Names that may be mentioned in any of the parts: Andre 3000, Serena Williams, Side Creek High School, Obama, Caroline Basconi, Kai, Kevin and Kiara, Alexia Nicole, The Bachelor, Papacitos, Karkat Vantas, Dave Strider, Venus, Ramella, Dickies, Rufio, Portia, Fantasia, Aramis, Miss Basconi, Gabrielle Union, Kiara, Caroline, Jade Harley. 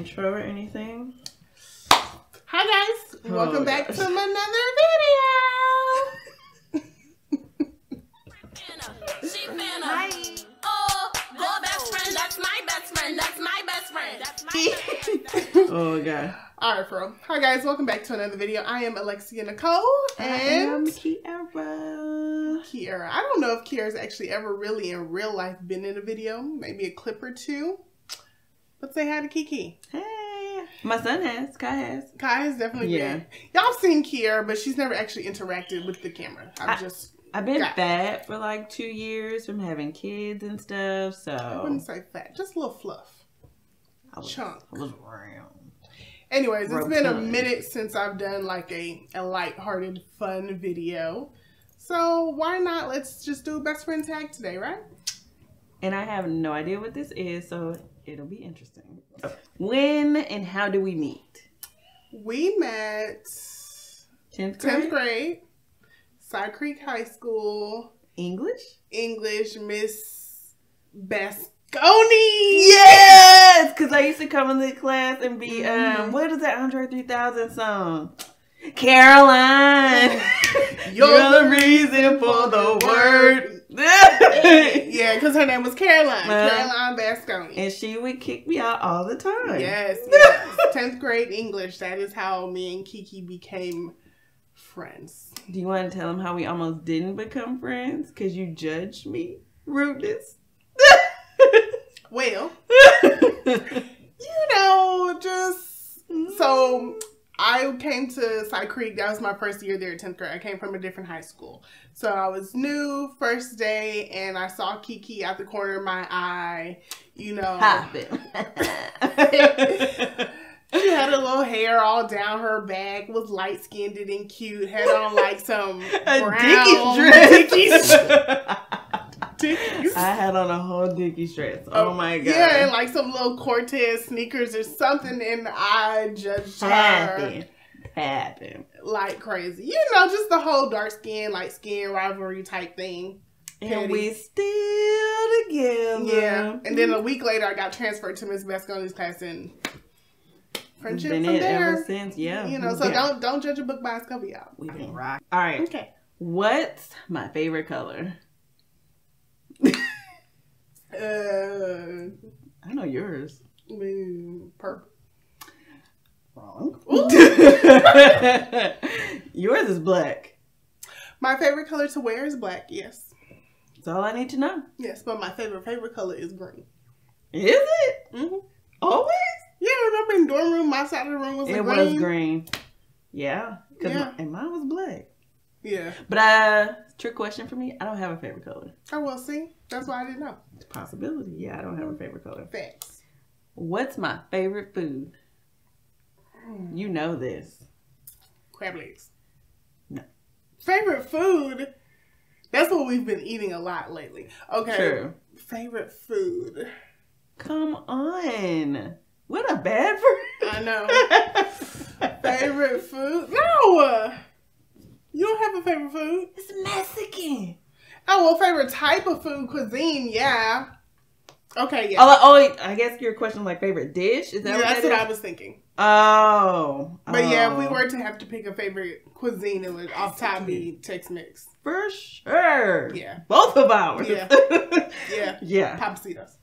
Intro or anything? Hi guys, welcome back to another video. Hi. Oh, your best friend, that's my best friend, that's my best friend, that's my best friend. Oh god. All right, bro. Hi guys, welcome back to another video. I am Alexia Nicole and I am Kiara. Kiara. I don't know if Kiara's actually ever really in real life been in a video, maybe a clip or two. Let's say hi to Kiki. Hey. My son has. Kai has. Kai has definitely been. Y'all have seen Kiara, but she's never actually interacted with the camera. I've been fat for like 2 years from having kids and stuff, so. I wouldn't say fat. Just a little fluff. Chunk. I was round. Anyways, it's been a minute since I've done like a lighthearted, fun video. So why not? Let's just do best friend tag today, right? And I have no idea what this is, so it'll be interesting. When and how do we meet? We met 10th grade, Side Creek High School. English, Miss Basconi. Yes, because I used to come into class and be what is that Andre 3000 song? Caroline, you're the reason for the word. Yeah, because her name was Caroline. Caroline Basconi. And she would kick me out all the time. Yes. 10th grade English. That is how me and Kiki became friends. Do you want to tell them how we almost didn't become friends? Because you judged me. Rudeness. Well, you know, just so I came to Side Creek. That was my first year there at 10th grade. I came from a different high school. So I was new first day and I saw Kiki out the corner of my eye, you know. She had a little hair all down her back, was light skinned and cute, had on like some brown Dickies dress. Dickies. I had on a whole Dickies dress. Oh my god. Yeah, and like some little Cortez sneakers or something, and I judged her. Happened. Like crazy. You know, just the whole dark skin, light skin rivalry type thing. Petty. And we still together. Yeah. And then a week later I got transferred to Miss Basconi's class and friendship been from it there. Ever since, yeah. You know, so don't judge a book by its cover, y'all. We've been rock. All right. Okay. What's my favorite color? I know yours. Purple. Wrong. Yours is black. My favorite color to wear is black. Yes. That's all I need to know. Yes, but my favorite color is green. Is it? Mm-hmm. Always? Yeah. Remember in dorm room, my side of the room was green. It was green. Yeah. And mine was black. Yeah. But trick question for me. I don't have a favorite color. Oh well, see, that's why I didn't know. It's a possibility. Yeah, I don't have a favorite color. Facts. What's my favorite food? You know this. Crab legs. No. Favorite food? That's what we've been eating a lot lately. Okay. True. Favorite food. Come on. What a bad food. I know. Favorite food? No. You don't have a favorite food. It's Mexican. Oh, well, favorite type of food, cuisine, yeah. Okay, yeah. Oh, I guess your question like favorite dish? Is that what that's what I was thinking. Oh. But yeah, if we were to have to pick a favorite cuisine, it would off top be Tex-Mex. For sure. Yeah. Both of ours. Yeah. Yeah. Yeah. Papacitos.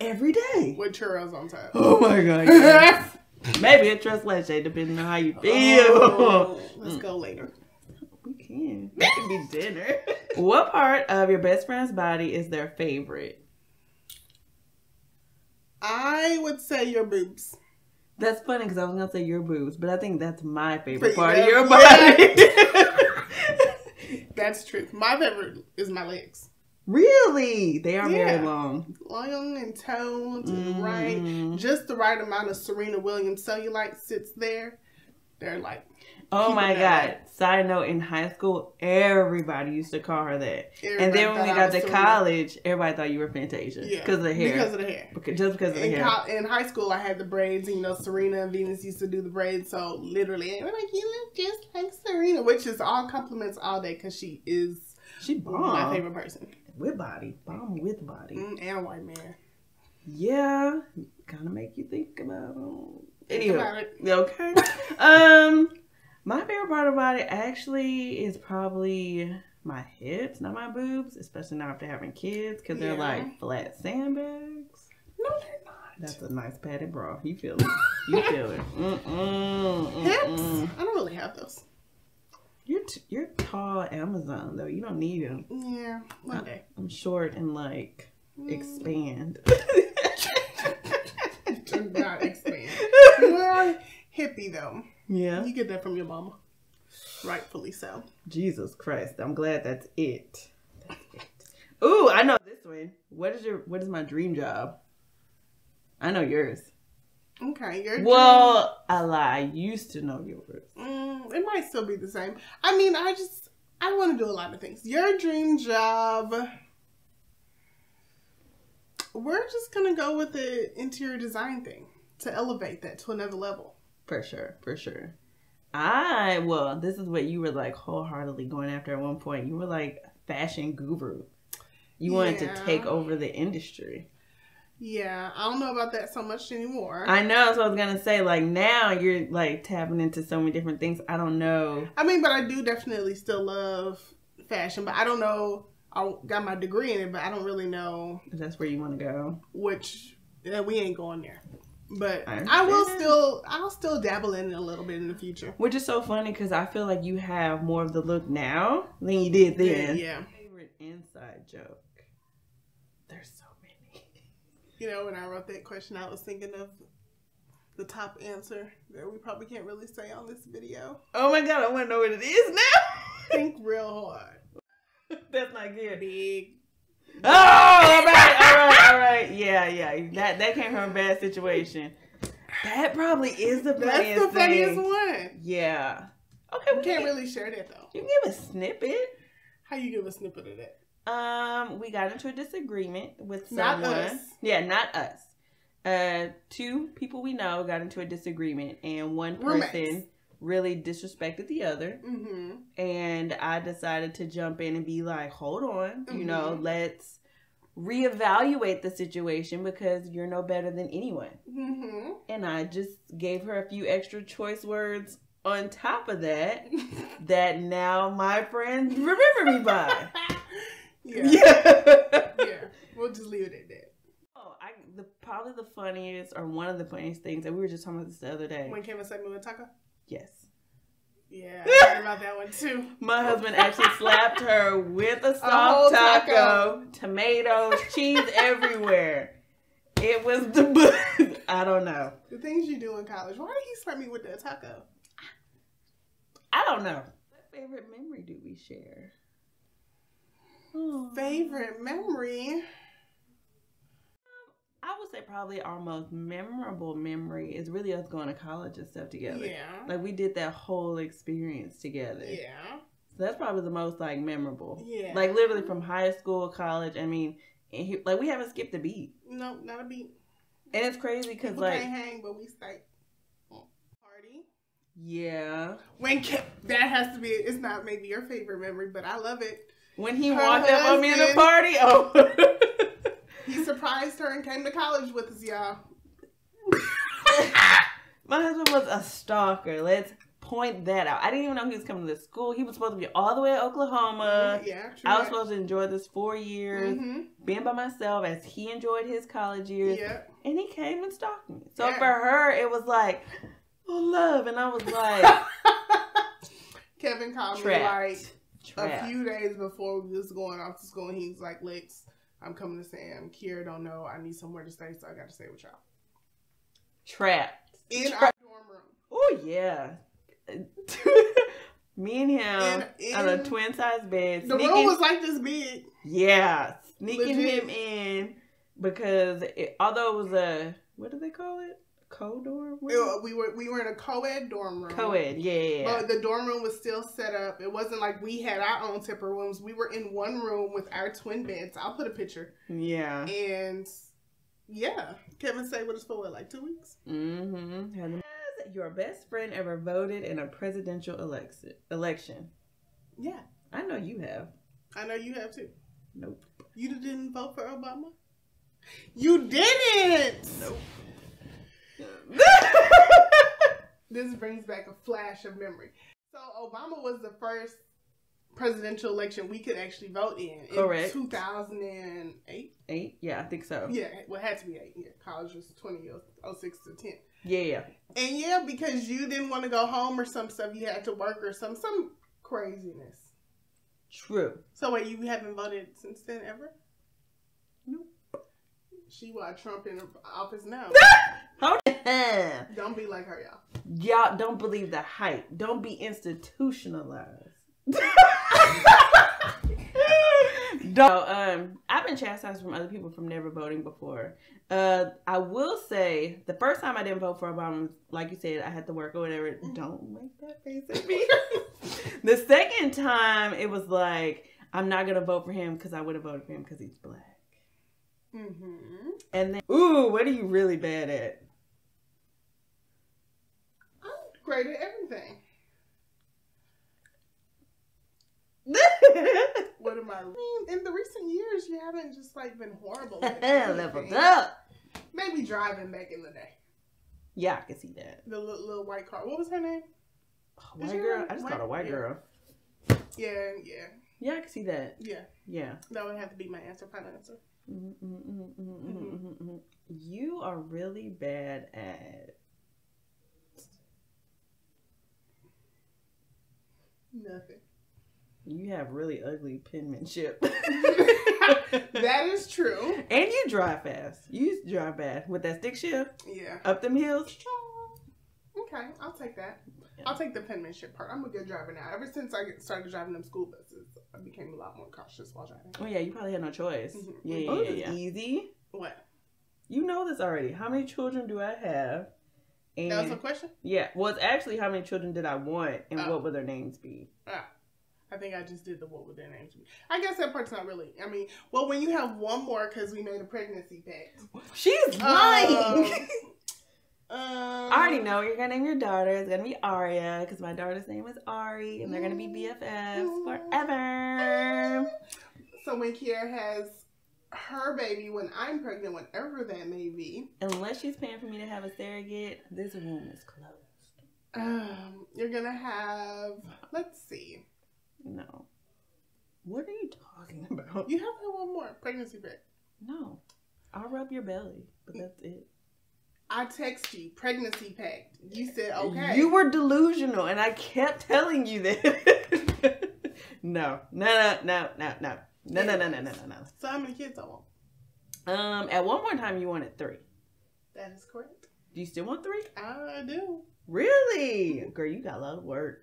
Every day. With churros on top. Oh my god. Yeah. Maybe a tres leche, depending on how you feel. Oh, let's go later. We can. That can be dinner. What part of your best friend's body is their favorite? I would say your boobs. That's funny because I was going to say your boobs, but I think that's my favorite part of your body. That's true. My favorite is my legs. Really? They are very long. Long and toned to the right. Just the right amount of Serena Williams cellulite sits there. They're like... Oh my god. Side note, in high school, everybody used to call her that. And then when we got to college, everybody thought you were Fantasia. Yeah. Because of the hair. Because of the hair. Just because of the hair. In high school, I had the braids. You know, Serena and Venus used to do the braids. So literally, they were like, you look just like Serena. Which is all compliments all day because she is my favorite person. With body. Bomb with body. And a white man. Yeah. Kind of make you think about cute. Okay. My favorite part about it actually is probably my hips, not my boobs, especially not after having kids, because they're like flat sandbags. No, they're not. That's a nice padded bra. You feel it. You feel it. Hips? I don't really have those. You're tall Amazon, though. You don't need them. Yeah, one day. I'm short and, like, expand. Do not expand. You are hippie, though. Yeah. You get that from your mama. Rightfully so. Jesus Christ. I'm glad that's it. That's it. Ooh, I know this one. What is my dream job? I know yours. Okay, yours. Well, I lie. I used to know yours. It might still be the same. I mean, I want to do a lot of things. Your dream job. We're just going to go with the interior design thing to elevate that to another level. For sure. For sure. Well, this is what you were like wholeheartedly going after at one point. You were like fashion guru. You wanted to take over the industry. Yeah, I don't know about that so much anymore. I know, so I was gonna say, like, now you're like tapping into so many different things. I don't know. I mean, but I do definitely still love fashion, but I don't know. I got my degree in it, but I don't really know. That's where you want to go. Which we ain't going there. But I'll still dabble in it a little bit in the future. Which is so funny because I feel like you have more of the look now than you did then. Yeah. Favorite inside joke. There's so. You know, when I wrote that question, I was thinking of the top answer that we probably can't really say on this video. Oh my God, I want to know what it is now. Think real hard. That's not good. Big. Oh, all right. Yeah. That came from a bad situation. That probably is the funniest thing. That's the funniest one. Yeah. Okay, we can't really share that though. You can give a snippet. How you give a snippet of that? We got into a disagreement with someone. Not us. Yeah, not us. Two people we know got into a disagreement, and one person really disrespected the other. Mm-hmm. And I decided to jump in and be like, hold on, you know, let's reevaluate the situation because you're no better than anyone. Mm-hmm. And I just gave her a few extra choice words on top of that, that now my friends remember me by. Yeah. We'll just leave it at that. Oh, probably the funniest or one of the funniest things, and we were just talking about this the other day. When Kevin said "move a taco." Yes. Yeah, I heard about that one too. My husband actually slapped her with a soft taco, tomatoes, cheese everywhere. It was the best. I don't know. The things you do in college. Why did he slap me with that taco? I don't know. What favorite memory do we share? Favorite memory? I would say probably our most memorable memory is really us going to college and stuff together. Yeah. Like, we did that whole experience together. Yeah. So that's probably the most, like, memorable. Yeah. Like, literally from high school, college, I mean, like, we haven't skipped a beat. Nope, not a beat. And it's crazy because, like... we can't hang, but we stay. Yeah. That has to be... It's not maybe your favorite memory, but I love it. When he walked up on me at a party, oh. He surprised her and came to college with us, y'all. My husband was a stalker. Let's point that out. I didn't even know he was coming to this school. He was supposed to be all the way to Oklahoma. Yeah, true. I was supposed to enjoy this 4 years, being by myself as he enjoyed his college years. Yep. And he came and stalked me. So for her, it was like, oh, love. And I was like... Kevin called me like... a few days before we was going off to school, and he was like, "Lex, I'm coming to Sam. Kiara don't know. I need somewhere to stay, so I got to stay with y'all." Trapped in our dorm room. Oh yeah, me and him on a twin size bed. The room was like this big. Yeah, sneaking him in because although it was a what do they call it? Co-dorm room? We were in a co-ed dorm room. Co-ed, yeah. But the dorm room was still set up. It wasn't like we had our own separate rooms. We were in one room with our twin beds. I'll put a picture. Yeah. And, yeah. Kevin stayed with us for, what, like 2 weeks? Mm-hmm. Has your best friend ever voted in a presidential election? Yeah. I know you have. I know you have, too. Nope. You didn't vote for Obama? You didn't! Nope. This brings back a flash of memory. So Obama was the first presidential election we could actually vote in. Correct. In 2008? Eight? Yeah, I think so. Yeah, well, it had to be 8. Yeah, college was 2006 to 10. Yeah. And yeah, because you didn't want to go home or some stuff, you had to work or some craziness. True. So wait, you haven't voted since then ever? Nope. She wants Trump in office now. Hold on. Don't be like her, y'all. Y'all don't believe the hype. Don't be institutionalized. So, I've been chastised from other people from never voting before. I will say the first time I didn't vote for Obama, like you said, I had to work or whatever. Don't make that face at me. The second time it was like, I'm not gonna vote for him because I would have voted for him because he's black. Mm-hmm. And then, ooh, what are you really bad at? I'm great at everything. What am I? In the recent years, you haven't just like been horrible. Leveled up. Maybe driving back in the day. Yeah, I can see that. The little white car. What was her name? White girl. I just called her white girl. Yeah. Yeah, I can see that. Yeah. That would have to be my answer. Final answer. You are really bad at nothing. You have really ugly penmanship. That is true. And you drive fast. You drive bad with that stick shift. Yeah. Up them hills. Okay, I'll take that. Yeah. I'll take the penmanship part. I'm a good driver now. Ever since I started driving them school buses, I became a lot more cautious while driving. Oh, yeah, you probably had no choice. Mm-hmm. Yeah. Easy. What? You know this already. How many children do I have? And that was the question? Yeah. Well, it's actually how many children did I want and what would their names be? I think I just did the what would their names be. I guess that part's not really. I mean, well, when you have one more because we made a pregnancy pact. She's lying. I already know what you're going to name your daughter. It's going to be Aria because my daughter's name is Ari and they're going to be BFFs forever. So when Kiara has her baby, when I'm pregnant, whenever that may be. Unless she's paying for me to have a surrogate, this room is closed. You're going to have, let's see. No. What are you talking about? You have one more pregnancy bit. No. I'll rub your belly, but that's it. I text you, pregnancy pact. You said, okay. You were delusional, and I kept telling you that. No. So how many kids I want? At one more time, you wanted 3. That is correct. Do you still want 3? I do. Really? Girl, you got a lot of work.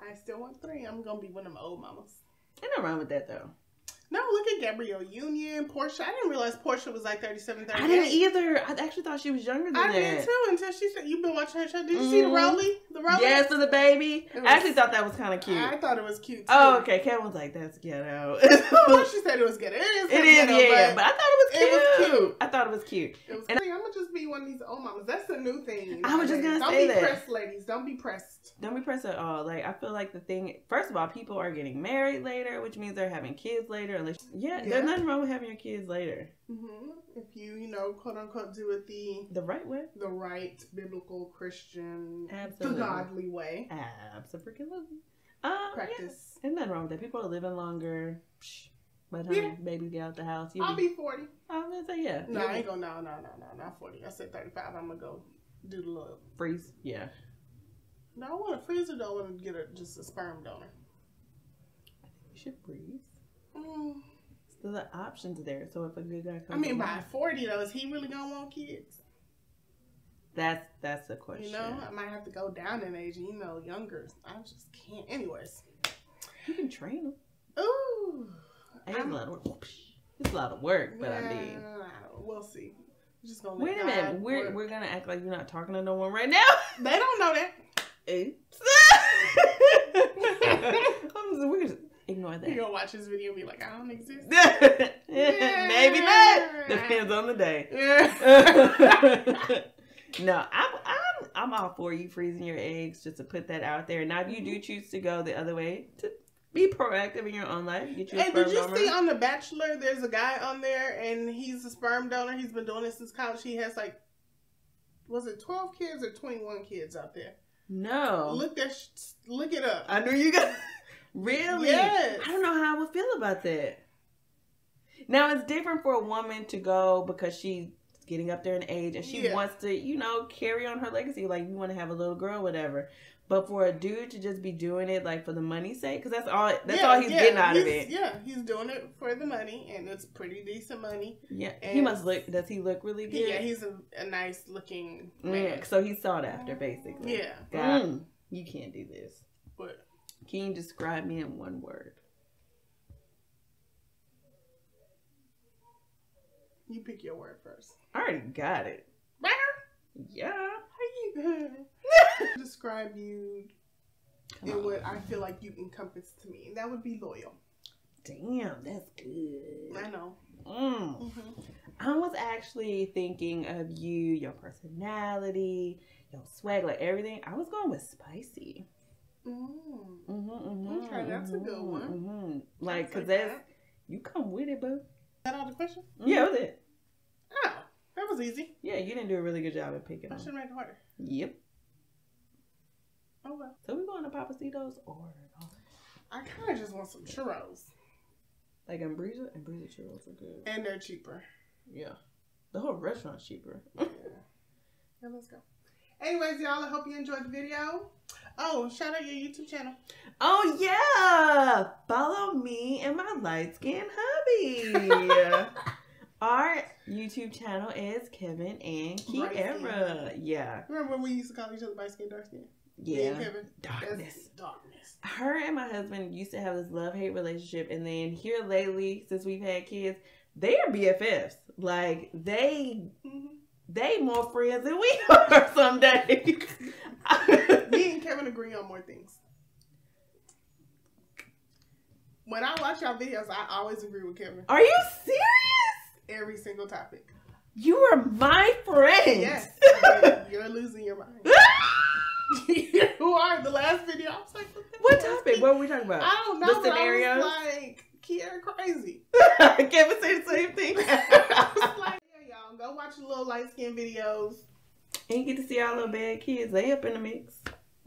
I still want 3. I'm going to be one of my old mamas. Ain't no wrong with that, though. No, look at Gabrielle Union, Portia. I didn't realize Portia was like 37, 38. I didn't either. I actually thought she was younger than that. I did, too, until she said, you've been watching her show. Did you see the Rolly? Yes, for the baby. I actually thought that was kind of cute. I thought it was cute, too. Oh, okay. Kevin was like, that's ghetto. Well, she said it was ghetto. It is ghetto, yeah. But I thought it was cute. It was cute. I'm going to just be one of these old mamas. That's the new thing. I was just going to say that. Don't be pressed, ladies. Don't be pressed. Don't be pressed at all. Like, I feel like the thing, first of all, people are getting married later, which means they're having kids later. Yeah, there's nothing wrong with having your kids later. Mm-hmm. If you, quote unquote, do it the right way, the right biblical Christian, absolutely. The godly way, absolutely. Practice. Yeah. There's nothing wrong with that. People are living longer. But honey, babies get out the house. I'll be 40. I'm gonna say yeah. No, I ain't gonna. No, not 40. I said 35. I'm gonna go do the little freeze. Yeah. No, I want a freezer though. I want to get just a sperm donor. I think we should freeze. So the options there. So if a good guy comes, I mean, by 40 though, is he really gonna want kids? That's the question. I might have to go down in age. Younger. I just can't. Anyways, you can train them. Ooh, it's a lot of work, but I mean, we'll see. We're just gonna wait a minute. We're gonna act like you're not talking to no one right now. They don't know that. Oops. Ignore that. You're going to watch this video and be like, I don't exist. Maybe not. Depends on the day. No, I'm all for you freezing your eggs, just to put that out there. Now, if you do choose to go the other way, to be proactive in your own life. Did you see on The Bachelor, there's a guy on there, and he's a sperm donor. He's been doing this since college. He has, was it 12 kids or 21 kids out there? No. Look it up. I knew you got. Really? Yes. I don't know how I would feel about that. Now, it's different for a woman to go because she's getting up there in age and she wants to, you know, carry on her legacy. Like, you want to have a little girl, whatever. But for a dude to just be doing it, like, for the money's sake, because that's all he's getting out of it. Yeah, he's doing it for the money, and it's pretty decent money. Yeah, and he must look, does he look really good? Yeah, he's a nice-looking man. So he's sought after, basically. Yeah. God, you can't do this. What? Can you describe me in one word? You pick your word first. I already got it. Yeah. How you describe you in what I feel like you encompass to me? And that would be loyal. Damn, that's good. I know. I was actually thinking of you, your personality, your swag, like everything. I was going with spicy. Okay, that's a good one. Like, because that's, you come with it, boo. Is that all the question? Yeah, that was it. Oh, that was easy. Yeah, you didn't do a really good job at picking. I should have made it harder. Yep. Oh, well. So we going to Papacitos or? I kind of just want some churros. Like Ambrosia churros are good. And they're cheaper. Yeah. The whole restaurant's cheaper. Yeah. Now let's go. Anyways, y'all, I hope you enjoyed the video. Oh, shout out your YouTube channel. Oh, yeah. Follow me and my light-skinned hubby. Our YouTube channel is Kevin and Kiara. Yeah. Remember when we used to call each other by skin, dark skin? Yeah. Me and Kevin. Darkness. Her and my husband used to have this love-hate relationship. And then here lately, since we've had kids, they are BFFs. Like, they... They more friends than we are some days. Me and Kevin agree on more things. When I watch y'all videos, I always agree with Kevin. Are you serious? Every single topic. You are my friend. Yes. You're losing your mind. Who are the last video? I was like, what topic? What were we talking about? I don't know. The scenarios? I was like, Kiara crazy. Kevin said the same thing. I was like, go watch the little light-skinned videos. And you get to see our little bad kids. They up in the mix.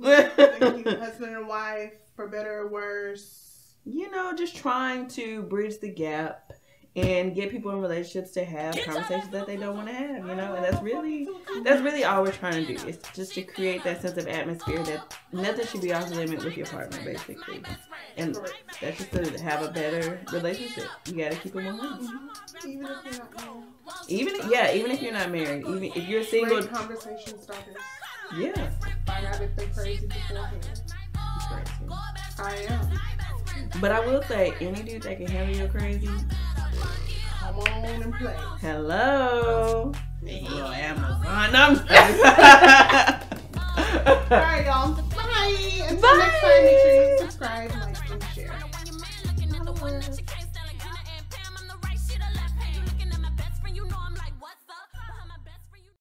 Thank you, husband and wife, for better or worse. You know, just trying to bridge the gap and get people in relationships to have conversations that they don't want to have, you know? And that's really all we're trying to do. It's just to create that sense of atmosphere that nothing should be off limit with your partner, basically. And that's just to have a better relationship. You got to keep it 100. Even if you're not married. Even if you're not married. Even if you're single. Great conversation starters. Yeah. Find out if they're crazy beforehand. Crazy. I am. But I will say, any dude that can handle your crazy, come on and play. Hello. Hello, Amazon. All right, y'all. Bye. Until next time, make sure you subscribe, like, and share.